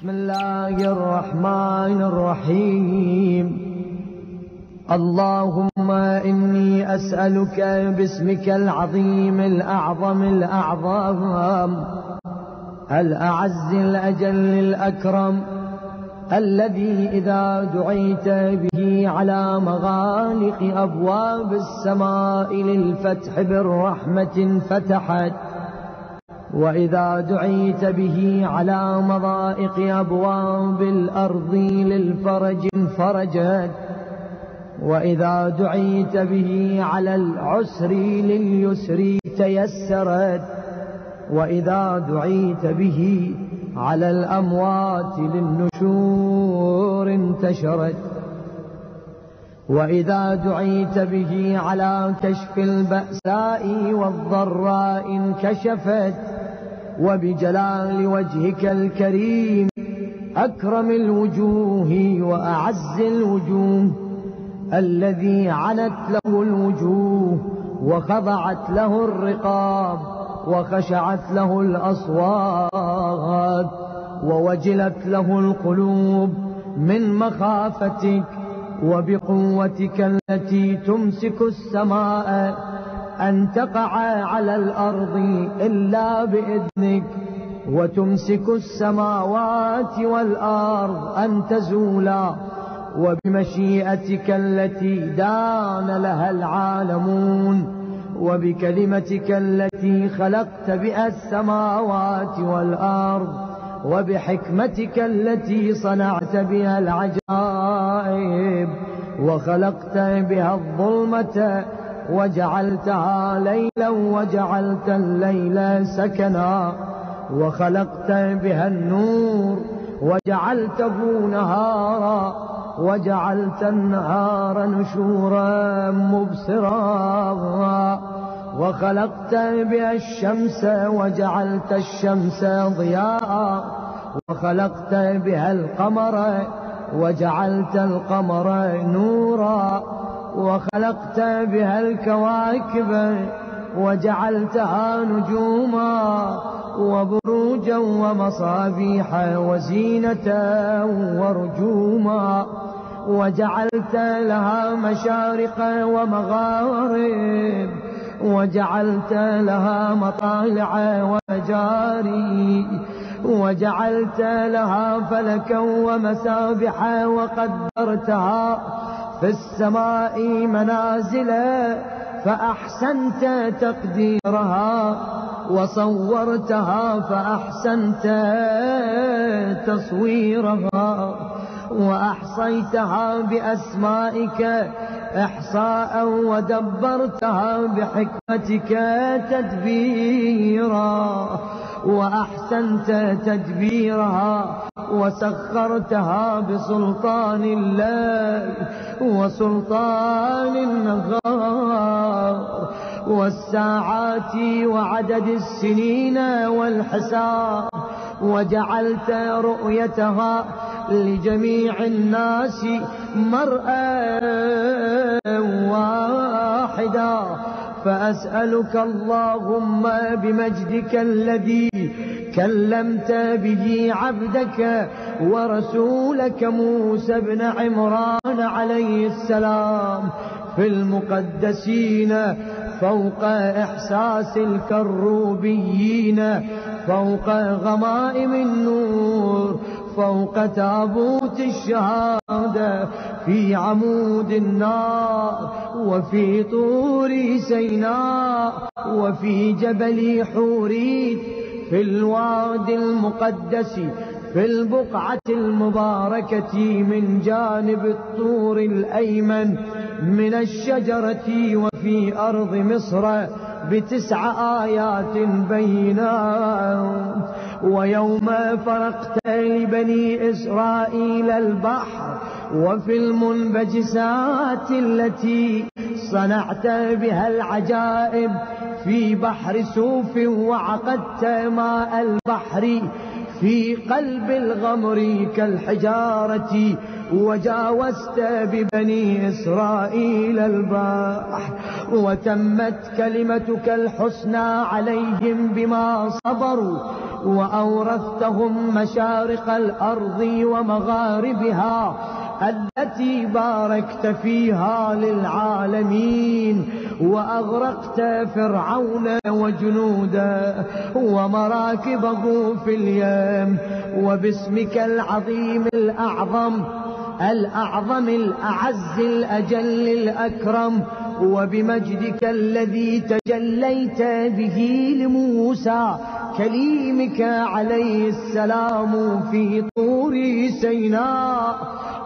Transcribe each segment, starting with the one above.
بسم الله الرحمن الرحيم. اللهم إني أسألك باسمك العظيم الأعظم الأعظم الأعز الأجل الأكرم، الذي إذا دعيت به على مغالق أبواب السماء للفتح برحمة فتحت، وإذا دعيت به على مضائق أبواب الأرض للفرج انفرجت، وإذا دعيت به على العسر لليسر تيسرت، وإذا دعيت به على الأموات للنشور انتشرت، وإذا دعيت به على كشف البأساء والضراء انكشفت، وبجلال وجهك الكريم أكرم الوجوه وأعز الوجوه، الذي عنت له الوجوه وخضعت له الرقاب وخشعت له الأصوات ووجلت له القلوب من مخافتك، وبقوتك التي تمسك السماء أن تقع على الأرض إلا بإذنك، وتمسك السماوات والأرض أن تزولا، وبمشيئتك التي دان لها العالمون، وبكلمتك التي خلقت بها السماوات والأرض، وبحكمتك التي صنعت بها العجائب، وخلقت بها الظلمة وجعلتها ليلا وجعلت الليل سكنا، وخلقت بها النور وجعلته نهارا وجعلت النهار نشورا مبصرا، وخلقت بها الشمس وجعلت الشمس ضياء، وخلقت بها القمر وجعلت القمر نورا، وخلقت بها الكواكب وجعلتها نجوما وبروجا ومصابيح وزينة ورجوما، وجعلت لها مشارق ومغارب، وجعلت لها مطالع ومجاري، وجعلت لها فلكا ومسابحا، وقدرتها في السماء منازلا فأحسنت تقديرها، وصورتها فأحسنت تصويرها، وأحصيتها بأسمائك إحصاء، ودبرتها بحكمتك تدبيرا، وأحسنت تدبيرها، وسخرتها بسلطان الله وسلطان النهار، والساعات وعدد السنين والحساب، وجعلت رؤيتها لجميع الناس مرأى واحدا. فأسألك اللهم بمجدك الذي كلمت به عبدك ورسولك موسى بن عمران عليه السلام في المقدسين، فوق إحساس الكروبيين، فوق غمائم النور، فوق تابوت الشهادة، في عمود النار، وفي طور سيناء، وفي جبل حوريت، في الوادي المقدس، في البقعة المباركة من جانب الطور الأيمن من الشجرة، وفي أرض مصر ب9 آيات بينات. ويوم فرقت لبني إسرائيل البحر، وفي المنبجسات التي صنعت بها العجائب في بحر سوف، وعقدت ماء البحر في قلب الغمر كالحجارة، وجاوزت ببني إسرائيل البحر وتمت كلمتك الحسنى عليهم بما صبروا وأورثتهم مشارق الأرض ومغاربها التي باركت فيها للعالمين وأغرقت فرعون وجنوده ومراكبه في اليم وباسمك العظيم الأعظم الأعز الأجل الأكرم وبمجدك الذي تجليت به لموسى كليمك عليه السلام في طور سيناء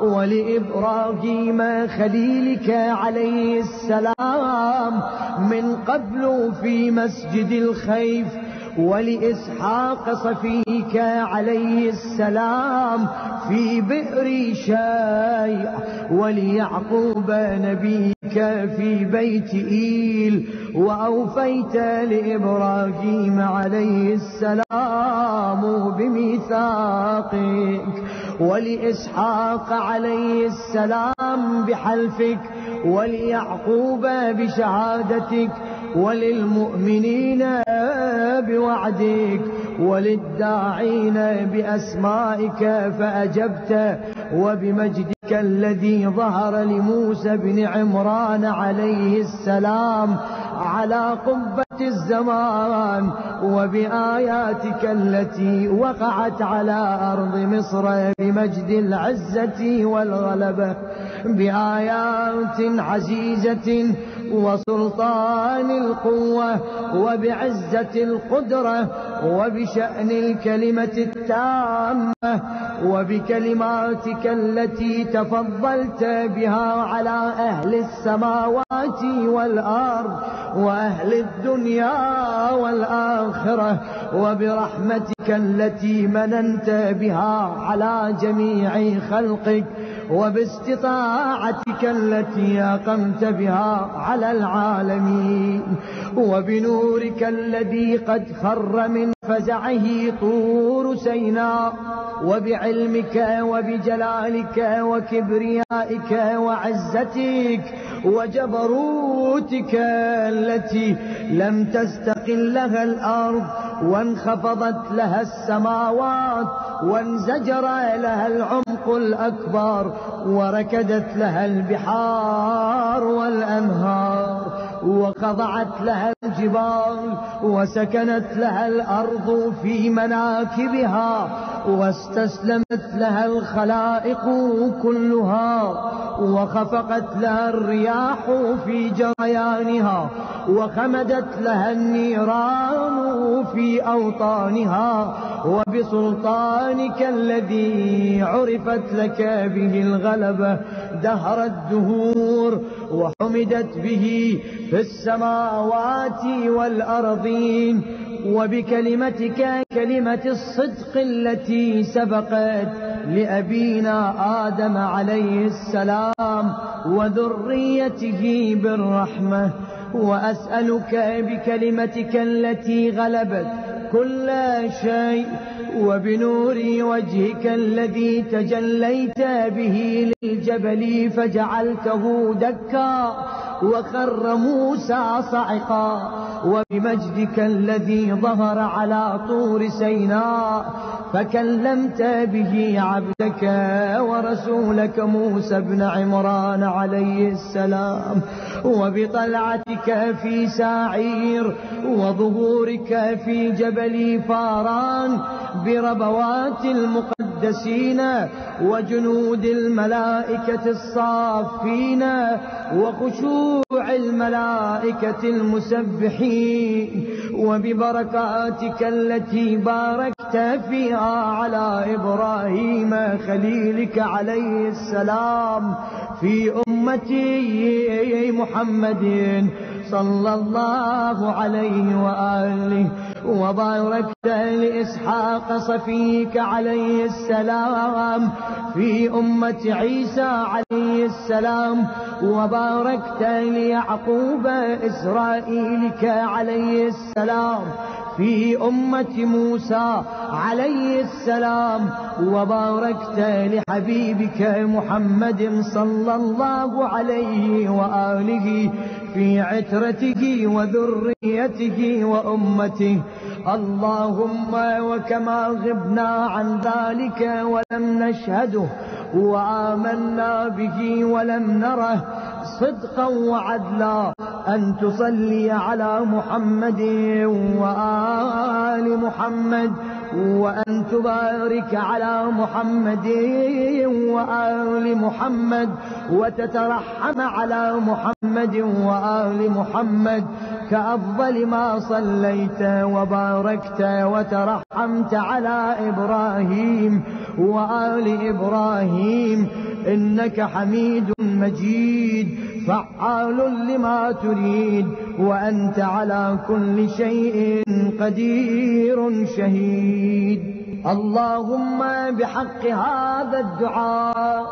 ولإبراهيم خليلك عليه السلام من قبل في مسجد الخيف ولإسحاق صفيك عليه السلام في بئر شاي وليعقوب نبيك في بيت إيل وأوفيت لإبراهيم عليه السلام بميثاقك ولإسحاق عليه السلام بحلفك وليعقوب بشهادتك وللمؤمنين بوعدك وللداعين بأسمائك فأجبت وبمجدك الذي ظهر لموسى بن عمران عليه السلام على قبة الزمان وبآياتك التي وقعت على أرض مصر بمجد العزة والغلبة بآيات عزيزة وسلطان القوة وبعزة القدرة وبشأن الكلمة التامة وبكلماتك التي تفضلت بها على أهل السماوات والأرض وأهل الدنيا والآخرة وبرحمتك التي مننت بها على جميع خلقك وباستطاعتك التي أقمت بها على العالمين وبنورك الذي قد فر من فزعه طور سيناء وبعلمك وبجلالك وكبريائك وعزتك وجبروتك التي لم تستقل لها الأرض وانخفضت لها السماوات وانزجر لها العمق الأكبر وركدت لها البحار والأنهار وخضعت لها الجبال وسكنت لها الأرض في مناكبها واستسلمت لها الخلائق كلها وخفقت لها الرياح في جريانها وخمدت لها النيران في أوطانها وبسلطانك الذي عرفت لك به الغلبة دهر الدهور وحمدت به في السماوات والأرضين وبكلمتك كلمة الصدق التي سبقت لأبينا آدم عليه السلام وذريته بالرحمة وأسألك بكلمتك التي غلبت كل شيء وبنور وجهك الذي تجليت به للجبل فجعلته دكا وخر موسى صعقا وبمجدك الذي ظهر على طور سيناء فكلمت به عبدك ورسولك موسى بن عمران عليه السلام وبطلعتك في ساعير وظهورك في جبل فاران بربوات المقدسين وجنود الملائكة الصافين وخشوع الملائكة المسبحين وببركاتك التي باركت فيها على إبراهيم خليلك عليه السلام في أمتي محمد صلى الله عليه وآله وباركت لإسحاق صفيك عليه السلام في أمة عيسى عليه السلام وباركت ليعقوب إسرائيلك عليه السلام في أمة موسى عليه السلام، وباركت لحبيبك محمد صلى الله عليه وآله في عترته وذريته وأمته. اللهم وكما غبنا عن ذلك ولم نشهده وآمنا به ولم نره صدقا وعدلا، أن تصلي على محمد وآل محمد، وأن تبارك على محمد وآل محمد، وتترحم على محمد وآل محمد، كأفضل ما صليت وباركت وترحمت على إبراهيم وآل إبراهيم، إنك حميد مجيد فعال لما تريد، وأنت على كل شيء قدير شهيد. اللهم بحق هذا الدعاء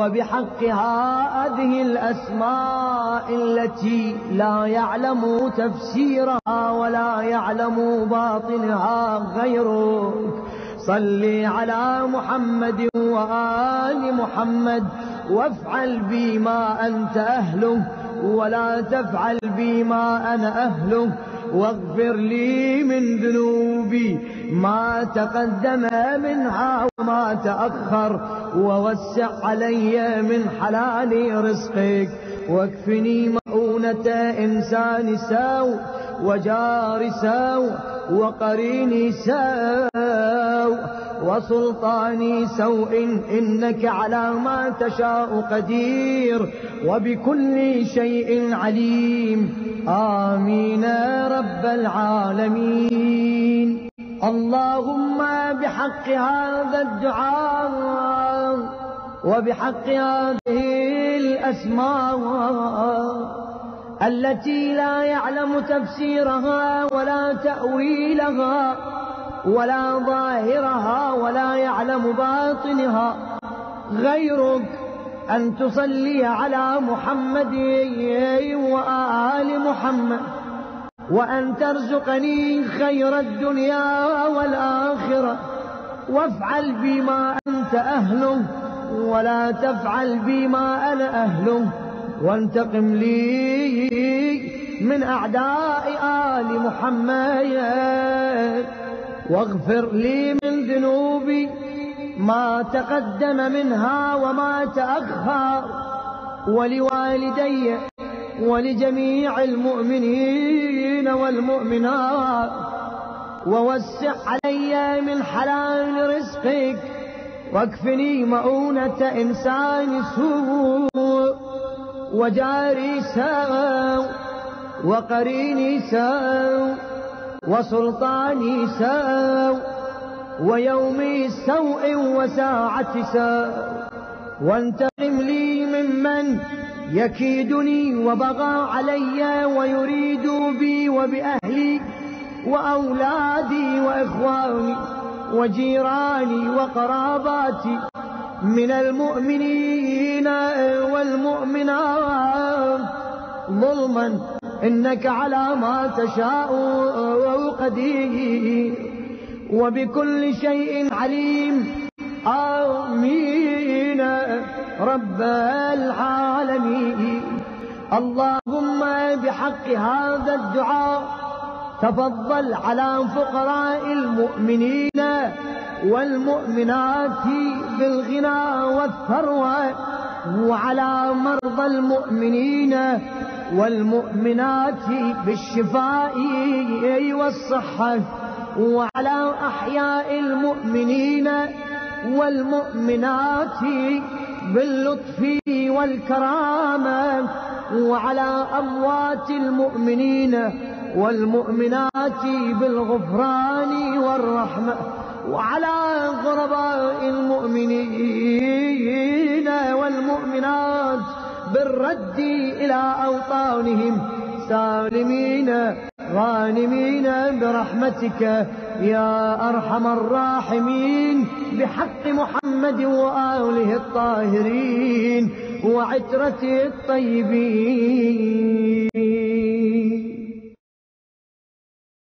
وبحق هذه الأسماء التي لا يعلم تفسيرها ولا يعلم باطنها غيرك، صل على محمد وآل محمد، وافعل بي ما أنت أهله ولا تفعل بي ما أنا أهله، واغفر لي من ذنوبي ما تقدم منها وما تأخر، ووسع علي من حلال رزقك، واكفني مؤونة إنسان سوء وجار سوء وقريني سوء وسلطاني سوء، إنك على ما تشاء قدير وبكل شيء عليم، آمين رب العالمين. اللهم بحق هذا الدعاء وبحق هذه الأسماء التي لا يعلم تفسيرها ولا تأويلها ولا ظاهرها ولا يعلم باطنها غيرك، أن تصلي على محمد وآل محمد، وأن ترزقني خير الدنيا والآخرة، وافعل بما أنت أهله ولا تفعل بما أنا أهله، وانتقم لي من أعداء آل محمد، واغفر لي من ذنوبي ما تقدم منها وما تأخر، ولوالدي ولجميع المؤمنين والمؤمنات، ووسع علي من حلال رزقك، واكفني مؤونة إنسان سوء وجاري سوء وقريني سوء وسلطاني سوء ويومي سوء وساعتي سوء، وانتقم لي ممن يكيدني وبغى علي ويريد بي وبأهلي وأولادي وإخواني وجيراني وقراباتي من المؤمنين والمؤمنات ظلما، إنك على ما تشاء قدير وبكل شيء عليم، آمين رب العالمين. اللهم بحق هذا الدعاء تفضل على فقراء المؤمنين والمؤمنات بالغنى والثروة، وعلى مرضى المؤمنين والمؤمنات بالشفاء والصحة، وعلى أحياء المؤمنين والمؤمنات باللطف والكرامة، وعلى أموات المؤمنين والمؤمنات بالغفران والرحمة، وعلى غرباء المؤمنين والمؤمنات بالرد إلى أوطانهم سالمين غانمين برحمتك يا أرحم الراحمين، بحق محمد وآله الطاهرين وعترته الطيبين.